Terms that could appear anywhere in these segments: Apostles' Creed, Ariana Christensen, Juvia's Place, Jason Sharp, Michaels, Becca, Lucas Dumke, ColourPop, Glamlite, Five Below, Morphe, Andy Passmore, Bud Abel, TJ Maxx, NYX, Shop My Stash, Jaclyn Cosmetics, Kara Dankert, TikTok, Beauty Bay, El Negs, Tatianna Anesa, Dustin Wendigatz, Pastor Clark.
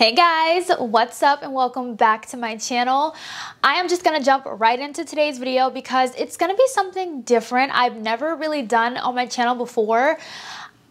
Hey guys, what's up and welcome back to my channel. I am just gonna jump right into today's video because it's gonna be something different I've never really done on my channel before.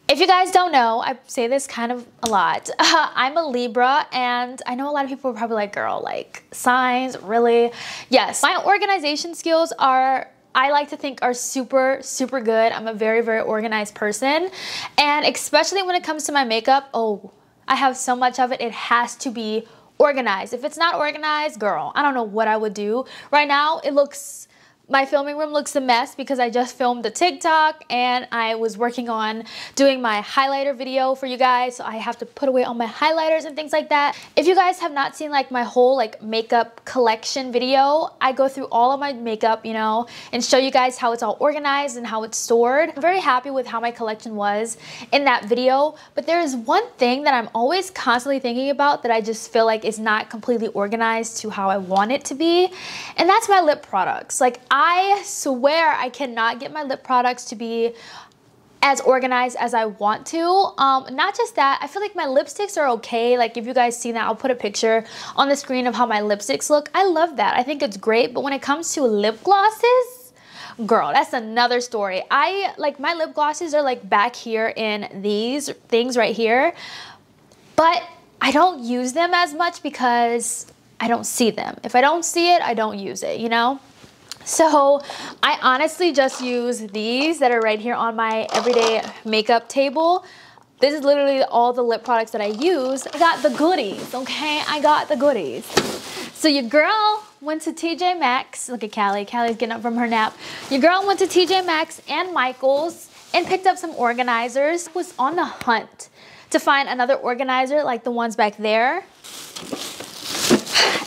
If you guys don't know, I say this kind of a lot. I'm a Libra and I know a lot of people are probably like, girl, like signs, really? Yes, my organization skills are, I like to think, are super good. I'm a very organized person, and especially when it comes to my makeup, oh, I have so much of it. It has to be organized. If it's not organized, girl, I don't know what I would do. Right now, it looks, my filming room looks a mess because I just filmed the TikTok and I was working on doing my highlighter video for you guys. So I have to put away all my highlighters and things like that. If you guys have not seen like my whole like makeup collection video, I go through all of my makeup, you know, and show you guys how it's all organized and how it's stored. I'm very happy with how my collection was in that video, but there is one thing that I'm always constantly thinking about that I just feel like is not completely organized to how I want it to be. And that's my lip products. Like, I swear I cannot get my lip products to be as organized as I want to. Not just that, I feel like my lipsticks are okay. Like, if you guys see that, I'll put a picture on the screen of how my lipsticks look. I love that. I think it's great. But when it comes to lip glosses, girl, that's another story. I like, my lip glosses are like back here in these things right here, but I don't use them as much because I don't see them. If I don't see it, I don't use it, you know? So I honestly just use these that are right here on my everyday makeup table. This is literally all the lip products that I use. I got the goodies, okay? I got the goodies. So your girl went to TJ Maxx. Look at Callie. Callie's getting up from her nap. Your girl went to TJ Maxx and Michaels and picked up some organizers. Was on the hunt to find another organizer like the ones back there.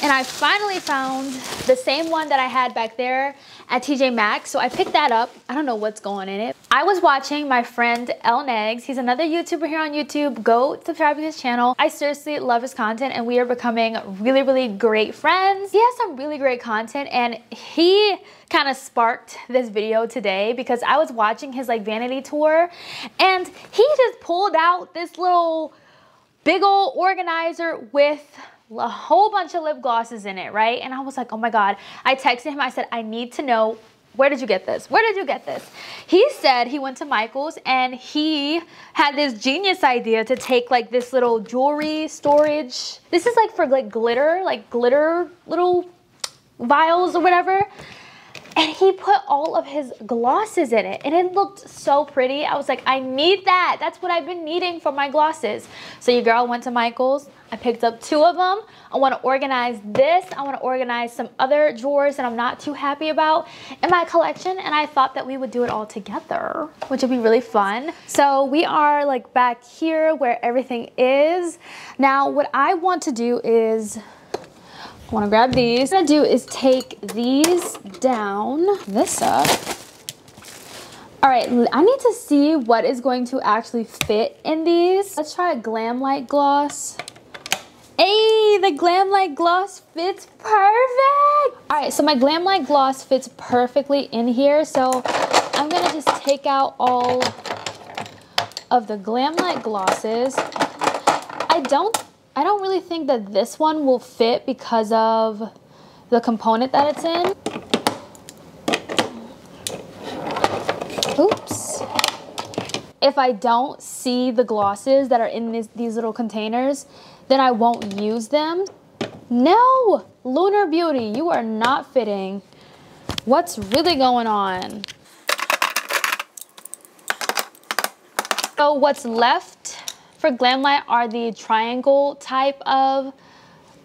And I finally found the same one that I had back there at TJ Maxx. So I picked that up. I don't know what's going in it. I was watching my friend El Negs. He's another YouTuber here on YouTube. Go subscribe to his channel. I seriously love his content and we are becoming really great friends. He has some really great content and he kind of sparked this video today because I was watching his like vanity tour and he just pulled out this little big old organizer with a whole bunch of lip glosses in it, right? And I was like, oh my God. I texted him, I said, I need to know, where did you get this? Where did you get this? He said he went to Michaels and he had this genius idea to take like this little jewelry storage. This is like for like glitter little vials or whatever. And he put all of his glosses in it and it looked so pretty. I was like, I need that. That's what I've been needing for my glosses. So your girl went to Michaels. I picked up two of them. I want to organize this. I want to organize some other drawers that I'm not too happy about in my collection. And I thought that we would do it all together, which would be really fun. So we are like back here where everything is. Now, what I want to do is, I want to grab these. What I'm gonna do is take these down, this up. All right, I need to see what is going to actually fit in these. Let's try a Glamlite gloss. Hey, the Glamlite gloss fits perfect. All right, so my Glamlite gloss fits perfectly in here. So I'm gonna just take out all of the Glamlite glosses. I don't really think that this one will fit because of the component that it's in. Oops. If I don't see the glosses that are in these little containers, then I won't use them. No, Lunar Beauty, you are not fitting. What's really going on? So what's left for Glamlite are the triangle type of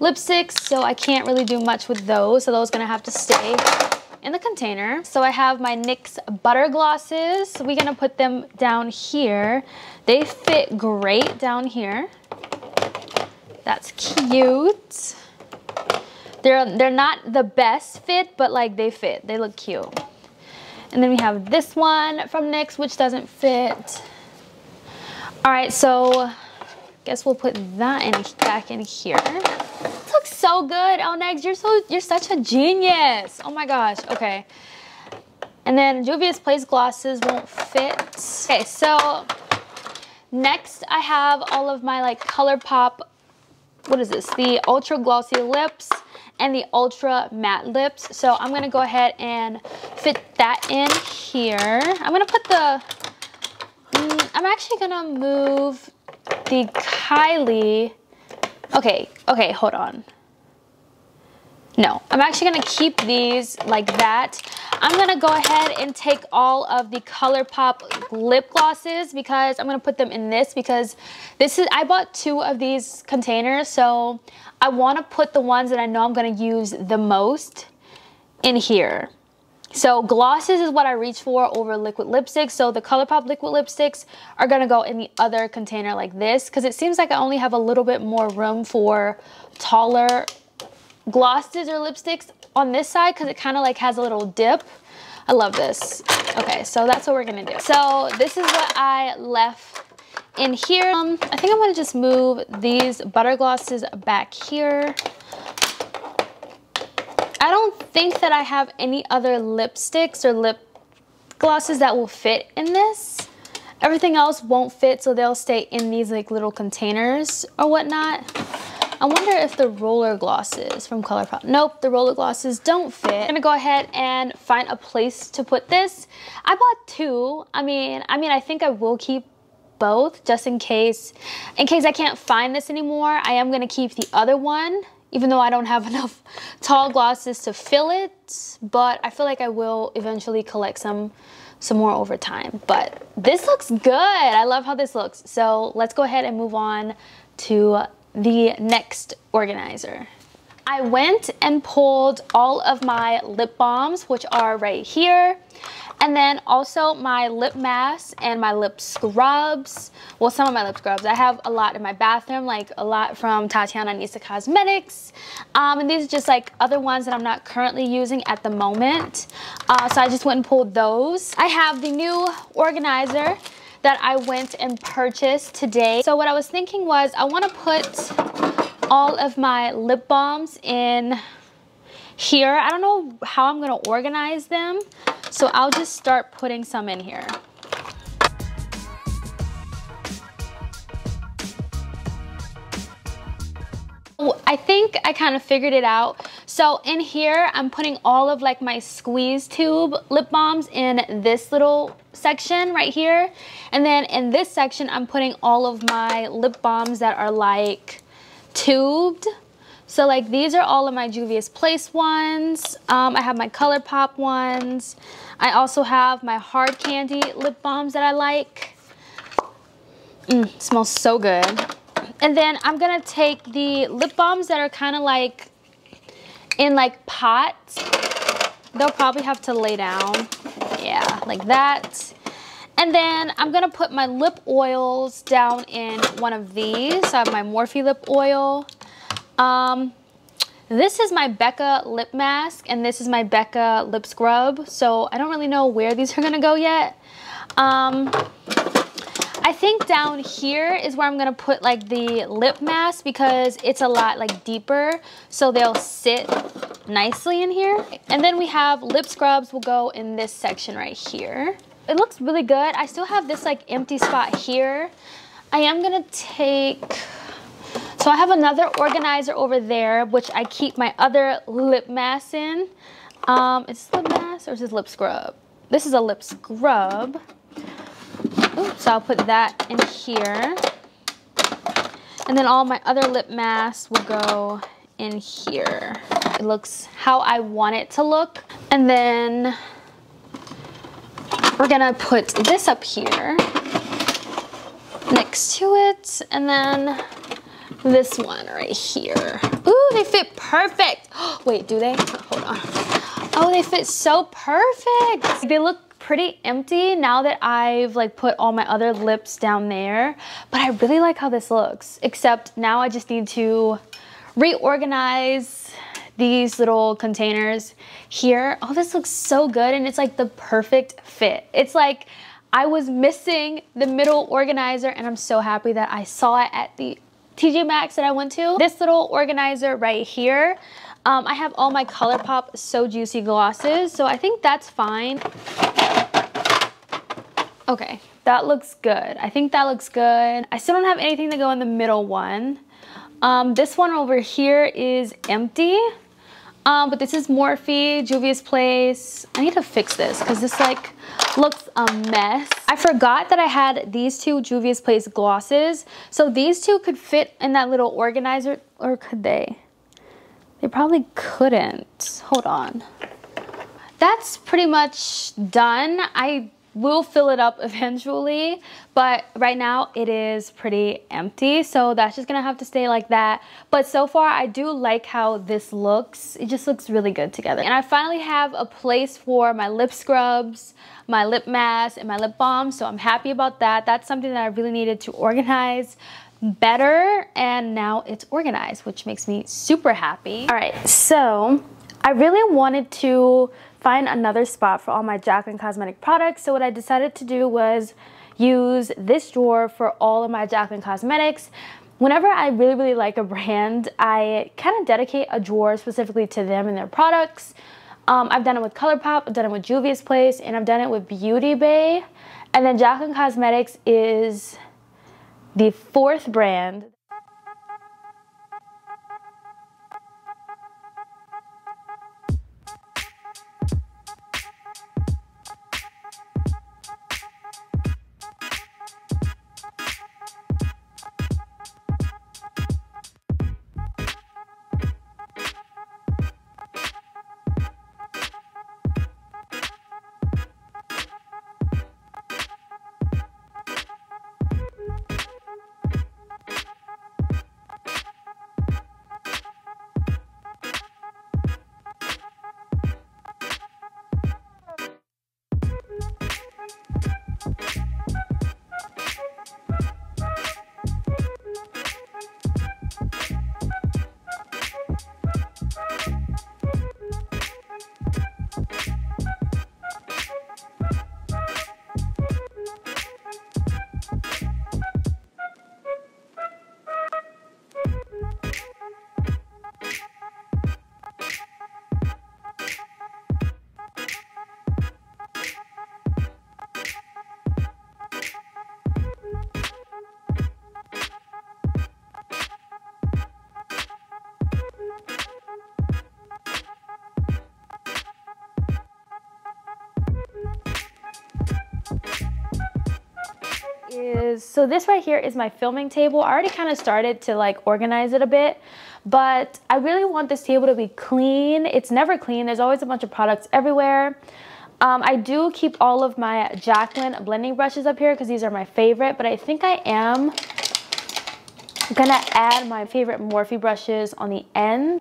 lipsticks, so I can't really do much with those, so those are gonna have to stay in the container. So I have my NYX butter glosses. We're gonna put them down here. They fit great down here. That's cute. They're not the best fit, but like they fit, they look cute. And then we have this one from NYX, which doesn't fit. All right, so I guess we'll put that back in here. This looks so good, El Negs. You're such a genius. Oh my gosh, okay. And then Juvia's Place glosses won't fit. Okay, so next I have all of my like ColourPop what is this? The Ultra Glossy Lips and the Ultra Matte Lips. So I'm going to go ahead and fit that in here. I'm going to put the... I'm actually going to move the Kylie... Okay, hold on. No, I'm actually going to keep these like that. I'm going to go ahead and take all of the ColourPop lip glosses because I'm going to put them in this, because this is, I bought 2 of these containers, so I want to put the ones that I know I'm going to use the most in here. So glosses is what I reach for over liquid lipsticks, so the ColourPop liquid lipsticks are going to go in the other container like this, because it seems like I only have a little bit more room for taller glosses or lipsticks on this side, because it kind of like has a little dip. I love this. Okay, so that's what we're gonna do. So this is what I left in here. I think I'm gonna just move these butter glosses back here. I don't think that I have any other lipsticks or lip glosses that will fit in this. Everything else won't fit, so they'll stay in these like little containers or whatnot. I wonder if the roller glosses from ColourPop. Nope, the roller glosses don't fit. I'm gonna go ahead and find a place to put this. I bought 2. I mean, I think I will keep both just in case I can't find this anymore. I am gonna keep the other one, even though I don't have enough tall glosses to fill it. But I feel like I will eventually collect some more over time. But this looks good. I love how this looks. So let's go ahead and move on to the next organizer. I went and pulled all of my lip balms, which are right here, and then also my lip masks and my lip scrubs. Well, some of my lip scrubs. I have a lot in my bathroom, like a lot from Tatianna Anesa Cosmetics. And these are just like other ones that I'm not currently using at the moment. So I just went and pulled those. I have the new organizer that I went and purchased today. So what I was thinking was I want to put all of my lip balms in here. I don't know how I'm going to organize them, so I'll just start putting some in here. I think I kind of figured it out. So in here, I'm putting all of like my squeeze tube lip balms in this little section right here. And then in this section, I'm putting all of my lip balms that are like tubed. So like these are all of my Juvia's Place ones. I have my ColourPop ones. I also have my Hard Candy lip balms that I like. Smells so good. And then I'm gonna take the lip balms that are kind of like in like pots. They'll probably have to lay down, yeah, like that. And then I'm gonna put my lip oils down in one of these. So I have my Morphe lip oil. This is my Becca lip mask, and this is my Becca lip scrub. So I don't really know where these are gonna go yet. I think down here is where I'm gonna put like the lip mask, because it's a lot like deeper, so they'll sit nicely in here. And then we have lip scrubs will go in this section right here. It looks really good. I still have this like empty spot here. I am gonna take, so I have another organizer over there, which I keep my other lip mask in. Is this lip mask or is this lip scrub? This is a lip scrub. Oops, so I'll put that in here. And then all my other lip masks will go in here. It looks how I want it to look. And then we're gonna put this up here next to it. And then this one right here. Ooh, they fit perfect. Wait, do they? Hold on. Oh, they fit so perfect. They look pretty empty now that I've like put all my other lips down there, but I really like how this looks, except now I just need to reorganize these little containers here. Oh, this looks so good, and it's like the perfect fit. It's like I was missing the middle organizer, and I'm so happy that I saw it at the TJ Maxx that I went to. This little organizer right here, I have all my ColourPop So Juicy glosses, so I think that's fine. Okay, that looks good. I think that looks good. I still don't have anything to go in the middle one. This one over here is empty, but this is Morphe, Juvia's Place. I need to fix this because this like looks a mess. I forgot that I had these two Juvia's Place glosses. So these two could fit in that little organizer, or could they? They probably couldn't. Hold on. That's pretty much done. I will fill it up eventually, but right now it is pretty empty, so that's just gonna have to stay like that. But so far I do like how this looks. It just looks really good together. And I finally have a place for my lip scrubs, my lip mask, and my lip balm, so I'm happy about that. That's something that I really needed to organize better, and now it's organized, which makes me super happy. All right, so I really wanted to find another spot for all my Jaclyn Cosmetics products, so what I decided to do was use this drawer for all of my Jaclyn Cosmetics. Whenever I really like a brand, I kind of dedicate a drawer specifically to them and their products. I've done it with ColourPop, I've done it with Juvia's Place, and I've done it with Beauty Bay. And then Jaclyn Cosmetics is the fourth brand. So this right here is my filming table. I already kind of started to like organize it a bit, but I really want this table to be clean. It's never clean. There's always a bunch of products everywhere. I do keep all of my Jaclyn blending brushes up here because these are my favorite, but I think I am gonna add my favorite Morphe brushes on the end.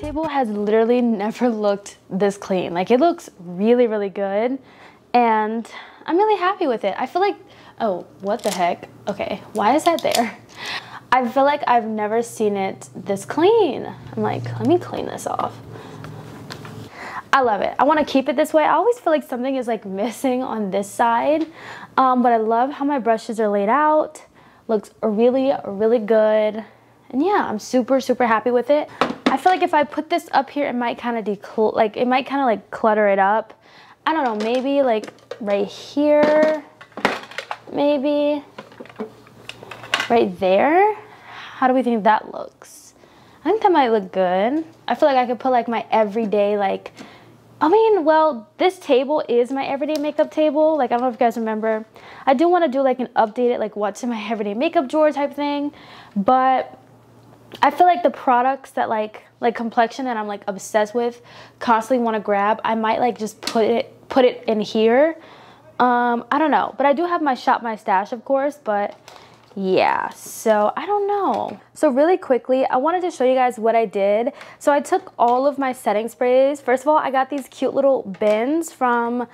Table has literally never looked this clean. Like, it looks really good, and I'm really happy with it. I feel like, oh, what the heck? Okay, why is that there? I feel like I've never seen it this clean. I'm like, let me clean this off. I love it. I want to keep it this way. I always feel like something is like missing on this side, but I love how my brushes are laid out. Looks really good, and yeah, I'm super happy with it. I feel like if I put this up here, it might kind of clutter it up. I don't know, maybe like right here, maybe right there. How do we think that looks? I think that might look good. I feel like I could put like my everyday, like, I mean, well, this table is my everyday makeup table. Like, I don't know if you guys remember. I do want to do like an updated, like, what's in my everyday makeup drawer type thing, but I feel like the products that like complexion that I'm like obsessed with, constantly want to grab, I might like just put it in here. I don't know, but I do have my Shop My Stash, of course, but yeah, so I don't know. So really quickly, I wanted to show you guys what I did. So I took all of my setting sprays. First of all, I got these cute little bins from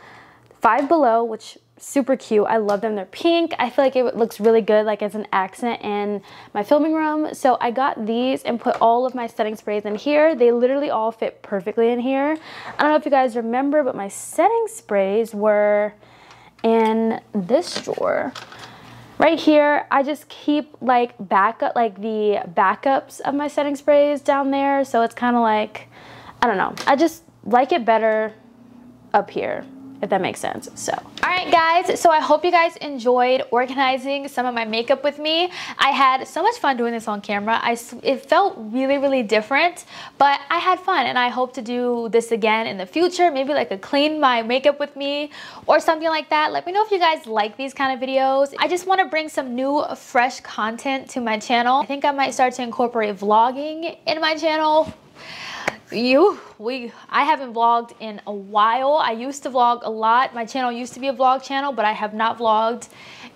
Five Below, which super cute. I love them. They're pink. I feel like it looks really good like as an accent in my filming room. So I got these and put all of my setting sprays in here. They literally all fit perfectly in here. I don't know if you guys remember, but my setting sprays were in this drawer. Right here, I just keep like backup, like the backups of my setting sprays down there. So it's kind of like, I don't know. I just like it better up here, if that makes sense. So, all right guys, so I hope you guys enjoyed organizing some of my makeup with me. I had so much fun doing this on camera. It felt really different, but I had fun, and I hope to do this again in the future, maybe like a clean my makeup with me or something like that. Let me know if you guys like these kind of videos. I just want to bring some new fresh content to my channel. I think I might start to incorporate vlogging in my channel. I haven't vlogged in a while. I used to vlog a lot. My channel used to be a vlog channel, but I have not vlogged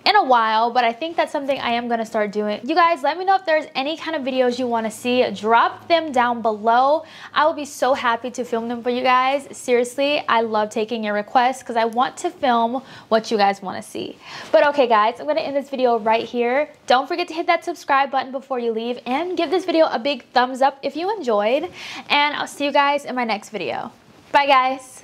in a while, but I think that's something I am gonna start doing. You guys, let me know if there's any kind of videos you wanna see. Drop them down below. I will be so happy to film them for you guys. Seriously, I love taking your requests because I want to film what you guys wanna see. But okay guys, I'm gonna end this video right here. Don't forget to hit that subscribe button before you leave, and give this video a big thumbs up if you enjoyed. And I'll see you guys in my next video. Bye guys.